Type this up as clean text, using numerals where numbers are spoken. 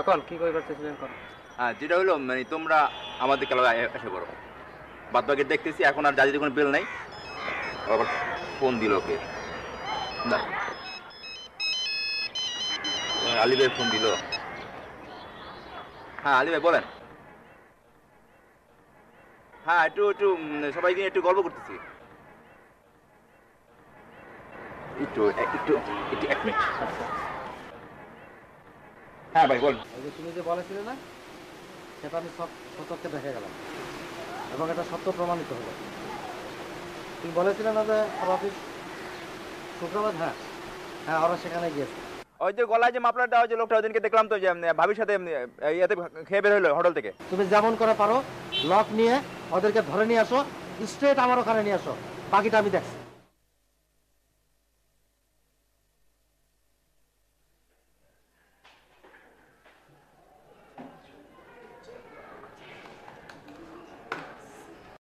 এখন কি কইবার চাইছিলেন কোন? হ্যাঁ, যেটা হলো মানে তোমরা আমাদের ক্লাবে এসে পড়ো, বাদ বাকি দেখতেছি এখন আর জাজির কোনো বিল নাই। আবার ফোন দিল ওকে, না আলী ভাই ফোন দিল। হ্যাঁ আলী ভাই বলেন। হ্যাঁ একটু একটু সবাইকে একটু গল্প করতেছি, একটু একটু এক মিনিট। হ্যাঁ ভাই বলুন। তুমি যে বলেছিলে না সেটা আমি সব সত্যকে দেখে গেলাম এবং এটা সত্য প্রমাণিত হলো। তুমি বলেছিলে না যে অফিস শুক্রবার? হ্যাঁ হ্যাঁ ওরা সেখানে গিয়েছে। ওই যে গলায় যে মাপলার দেওয়া যে লোকটা ওদিনকে দেখলাম তো, যে ভাবির সাথে ইয়াতে খেয়ে বের হলো হোটেল থেকে। তুমি যেমন করে পারো লক নিয়ে ওদেরকে ধরে নিয়ে আসো, স্ট্রেট আমার ওখানে নিয়ে আসো, বাকিটা আমি দেখছি।